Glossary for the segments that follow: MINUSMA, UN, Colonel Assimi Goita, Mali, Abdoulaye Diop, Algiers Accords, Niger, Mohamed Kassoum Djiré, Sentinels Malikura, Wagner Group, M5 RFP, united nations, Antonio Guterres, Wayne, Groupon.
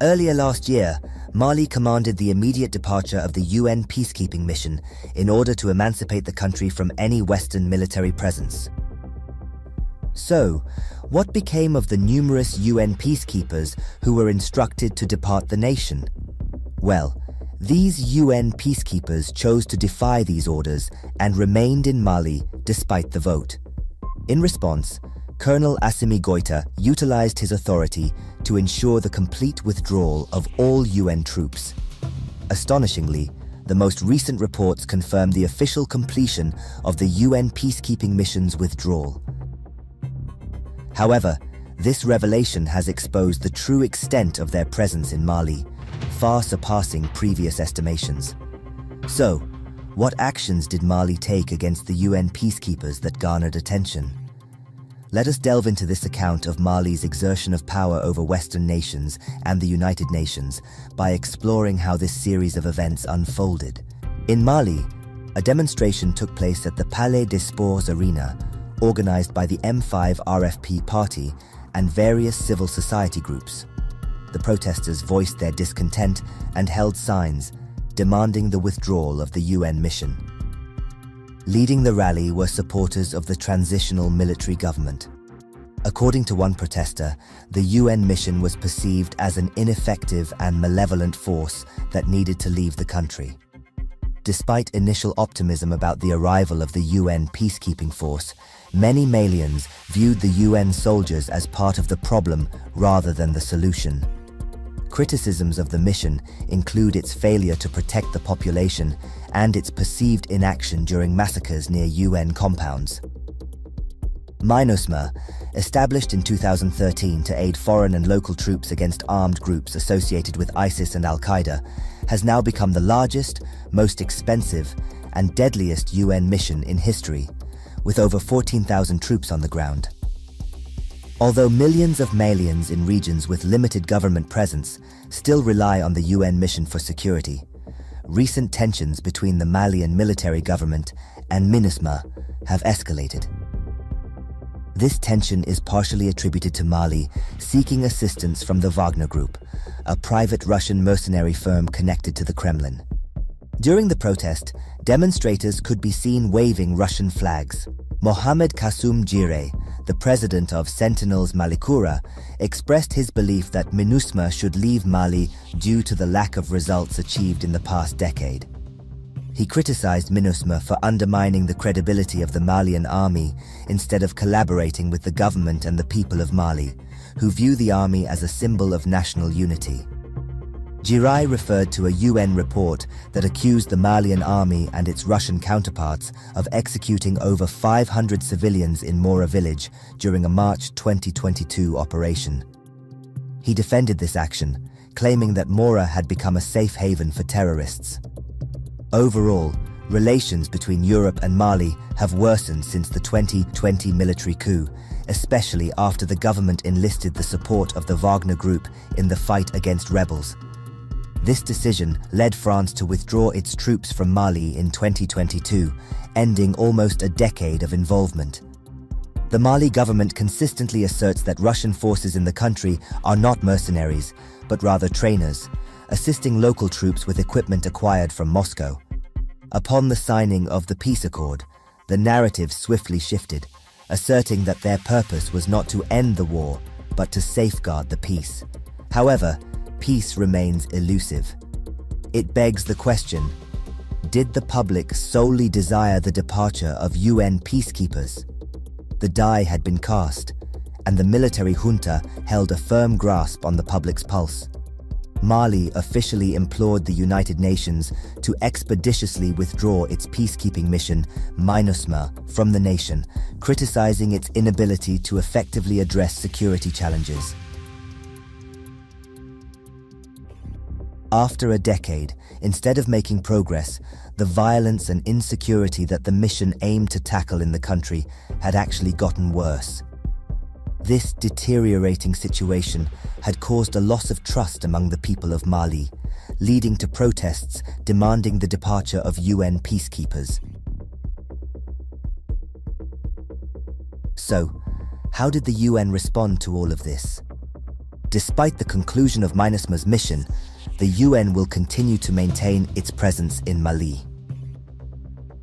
Earlier last year, Mali commanded the immediate departure of the UN peacekeeping mission in order to emancipate the country from any Western military presence. So, what became of the numerous UN peacekeepers who were instructed to depart the nation? Well, these UN peacekeepers chose to defy these orders and remained in Mali despite the vote. In response, Colonel Assimi Goita utilized his authority to ensure the complete withdrawal of all UN troops. Astonishingly, the most recent reports confirm the official completion of the UN peacekeeping mission's withdrawal. However, this revelation has exposed the true extent of their presence in Mali, far surpassing previous estimations. So, what actions did Mali take against the UN peacekeepers that garnered attention? Let us delve into this account of Mali's exertion of power over Western nations and the United Nations by exploring how this series of events unfolded. In Mali, a demonstration took place at the Palais des Sports Arena, organized by the M5 RFP party and various civil society groups. The protesters voiced their discontent and held signs demanding the withdrawal of the UN mission. Leading the rally were supporters of the transitional military government. According to one protester, the UN mission was perceived as an ineffective and malevolent force that needed to leave the country. Despite initial optimism about the arrival of the UN peacekeeping force, many Malians viewed the UN soldiers as part of the problem rather than the solution. Criticisms of the mission include its failure to protect the population and its perceived inaction during massacres near UN compounds. MINUSMA, established in 2013 to aid foreign and local troops against armed groups associated with ISIS and Al-Qaeda, has now become the largest, most expensive, and deadliest UN mission in history, with over 14,000 troops on the ground. Although millions of Malians in regions with limited government presence still rely on the UN mission for security, recent tensions between the Malian military government and MINUSMA have escalated. This tension is partially attributed to Mali seeking assistance from the Wagner Group, a private Russian mercenary firm connected to the Kremlin. During the protest, demonstrators could be seen waving Russian flags. Mohamed Kassoum Djiré, the president of Sentinels Malikura, expressed his belief that MINUSMA should leave Mali due to the lack of results achieved in the past decade. He criticized MINUSMA for undermining the credibility of the Malian army instead of collaborating with the government and the people of Mali, who view the army as a symbol of national unity. Djiré referred to a UN report that accused the Malian army and its Russian counterparts of executing over 500 civilians in Mora village during a March 2022 operation. He defended this action, claiming that Mora had become a safe haven for terrorists. Overall, relations between Europe and Mali have worsened since the 2020 military coup, especially after the government enlisted the support of the Wagner Group in the fight against rebels. This decision led France to withdraw its troops from Mali in 2022, ending almost a decade of involvement. The Mali government consistently asserts that Russian forces in the country are not mercenaries, but rather trainers, assisting local troops with equipment acquired from Moscow. Upon the signing of the peace accord, the narrative swiftly shifted, asserting that their purpose was not to end the war, but to safeguard the peace. However, peace remains elusive. It begs the question, did the public solely desire the departure of UN peacekeepers? The die had been cast, and the military junta held a firm grasp on the public's pulse. Mali officially implored the United Nations to expeditiously withdraw its peacekeeping mission, MINUSMA, from the nation, criticizing its inability to effectively address security challenges. After a decade, instead of making progress, the violence and insecurity that the mission aimed to tackle in the country had actually gotten worse. This deteriorating situation had caused a loss of trust among the people of Mali, leading to protests demanding the departure of UN peacekeepers. So, how did the UN respond to all of this? Despite the conclusion of MINUSMA's mission, the UN will continue to maintain its presence in Mali.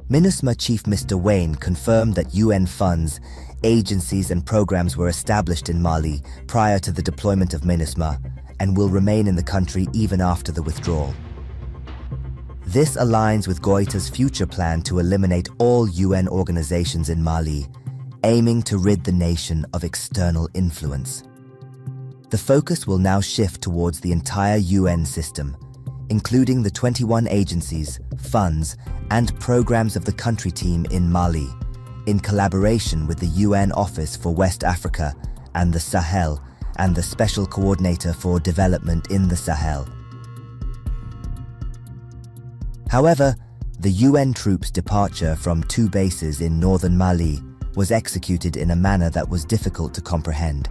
MINUSMA Chief Mr. Wayne confirmed that UN funds, agencies and programs were established in Mali prior to the deployment of MINUSMA and will remain in the country even after the withdrawal. This aligns with Goita's future plan to eliminate all UN organizations in Mali, aiming to rid the nation of external influence. The focus will now shift towards the entire UN system, including the 21 agencies, funds, and programs of the country team in Mali, in collaboration with the UN Office for West Africa and the Sahel and the Special Coordinator for Development in the Sahel. However, the UN troops' departure from two bases in northern Mali was executed in a manner that was difficult to comprehend.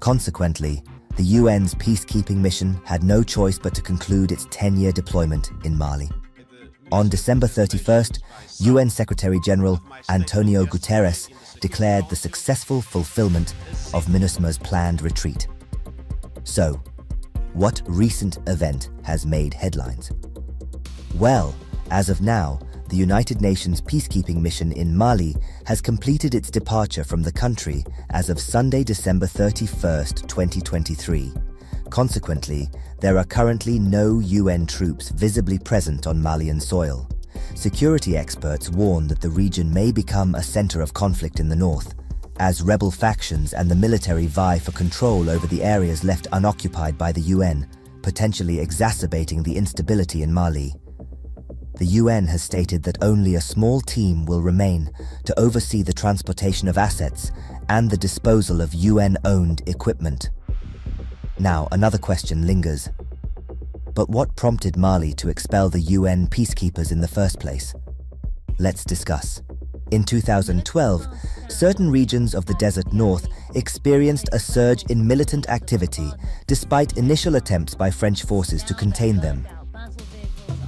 Consequently, the UN's peacekeeping mission had no choice but to conclude its 10-year deployment in Mali. On December 31st, UN Secretary-General Antonio Guterres declared the successful fulfillment of MINUSMA's planned retreat. So, what recent event has made headlines? Well, as of now, the United Nations peacekeeping mission in Mali has completed its departure from the country as of Sunday, December 31st, 2023. Consequently, there are currently no UN troops visibly present on Malian soil. Security experts warn that the region may become a center of conflict in the north, as rebel factions and the military vie for control over the areas left unoccupied by the UN, potentially exacerbating the instability in Mali. The UN has stated that only a small team will remain to oversee the transportation of assets and the disposal of UN-owned equipment. Now, another question lingers. But what prompted Mali to expel the UN peacekeepers in the first place? Let's discuss. In 2012, certain regions of the Desert North experienced a surge in militant activity despite initial attempts by French forces to contain them.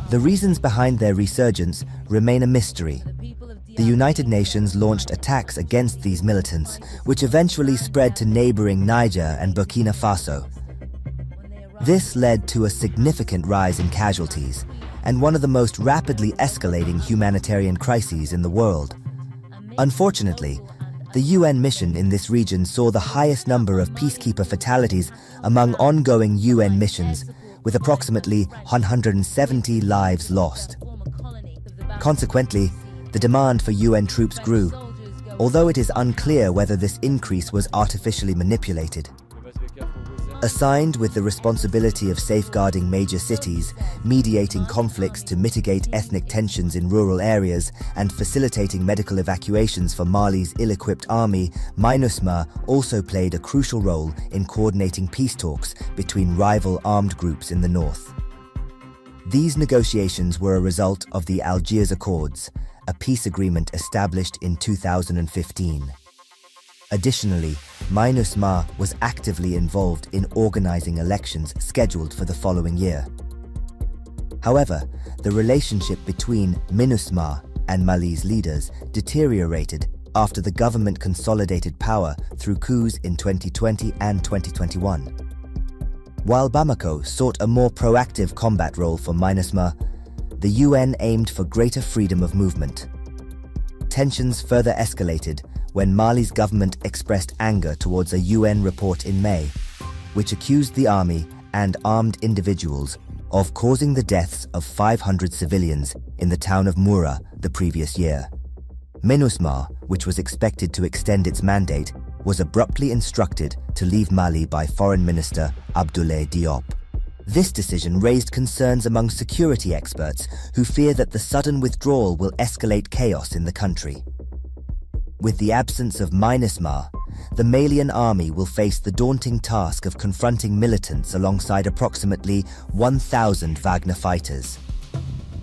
The reasons behind their resurgence remain a mystery. The United Nations launched attacks against these militants, which eventually spread to neighboring Niger and Burkina Faso. This led to a significant rise in casualties and one of the most rapidly escalating humanitarian crises in the world. Unfortunately, the UN mission in this region saw the highest number of peacekeeper fatalities among ongoing UN missions, with approximately 170 lives lost. Consequently, the demand for UN troops grew, although it is unclear whether this increase was artificially manipulated. Assigned with the responsibility of safeguarding major cities, mediating conflicts to mitigate ethnic tensions in rural areas, and facilitating medical evacuations for Mali's ill-equipped army, MINUSMA also played a crucial role in coordinating peace talks between rival armed groups in the north. These negotiations were a result of the Algiers Accords, a peace agreement established in 2015. Additionally, MINUSMA was actively involved in organizing elections scheduled for the following year. However, the relationship between MINUSMA and Mali's leaders deteriorated after the government consolidated power through coups in 2020 and 2021. While Bamako sought a more proactive combat role for MINUSMA, the UN aimed for greater freedom of movement. Tensions further escalated when Mali's government expressed anger towards a UN report in May, which accused the army and armed individuals of causing the deaths of 500 civilians in the town of Moura the previous year. MINUSMA, which was expected to extend its mandate, was abruptly instructed to leave Mali by Foreign Minister Abdoulaye Diop. This decision raised concerns among security experts who fear that the sudden withdrawal will escalate chaos in the country. With the absence of MINUSMA, the Malian army will face the daunting task of confronting militants alongside approximately 1,000 Wagner fighters.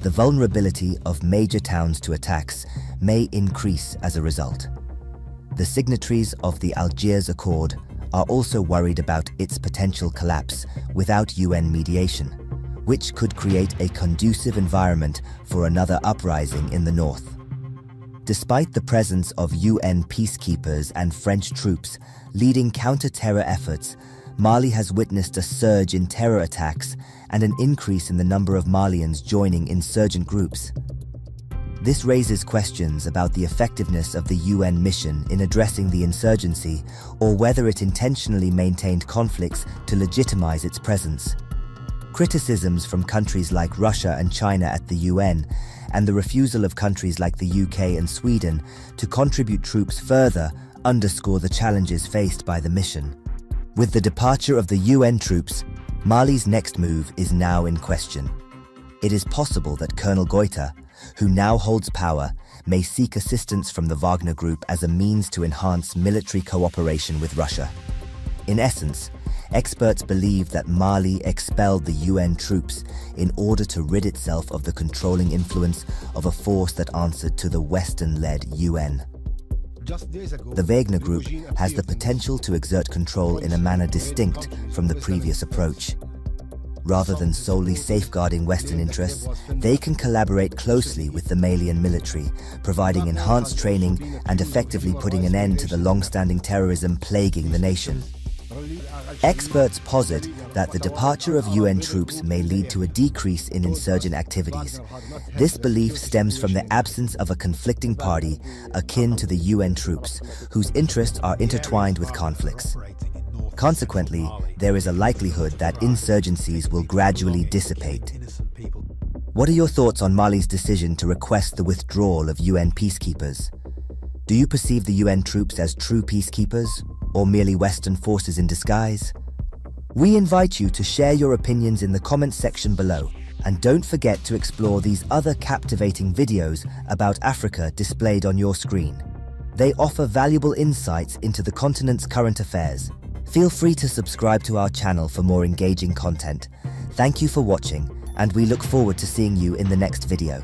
The vulnerability of major towns to attacks may increase as a result. The signatories of the Algiers Accord are also worried about its potential collapse without UN mediation, which could create a conducive environment for another uprising in the north. Despite the presence of UN peacekeepers and French troops leading counter-terror efforts, Mali has witnessed a surge in terror attacks and an increase in the number of Malians joining insurgent groups. This raises questions about the effectiveness of the UN mission in addressing the insurgency, or whether it intentionally maintained conflicts to legitimize its presence. Criticisms from countries like Russia and China at the UN, and the refusal of countries like the UK and Sweden to contribute troops further, underscore the challenges faced by the mission. With the departure of the UN troops, Mali's next move is now in question. It is possible that Colonel Goita, who now holds power, may seek assistance from the Wagner Group as a means to enhance military cooperation with Russia. In essence, experts believe that Mali expelled the UN troops in order to rid itself of the controlling influence of a force that answered to the Western-led UN. The Wagner Group has the potential to exert control in a manner distinct from the previous approach. Rather than solely safeguarding Western interests, they can collaborate closely with the Malian military, providing enhanced training and effectively putting an end to the long-standing terrorism plaguing the nation. Experts posit that the departure of UN troops may lead to a decrease in insurgent activities. This belief stems from the absence of a conflicting party akin to the UN troops, whose interests are intertwined with conflicts. Consequently, there is a likelihood that insurgencies will gradually dissipate. What are your thoughts on Mali's decision to request the withdrawal of UN peacekeepers? Do you perceive the UN troops as true peacekeepers, or merely Western forces in disguise? We invite you to share your opinions in the comments section below, and don't forget to explore these other captivating videos about Africa displayed on your screen. They offer valuable insights into the continent's current affairs. Feel free to subscribe to our channel for more engaging content. Thank you for watching, and we look forward to seeing you in the next video.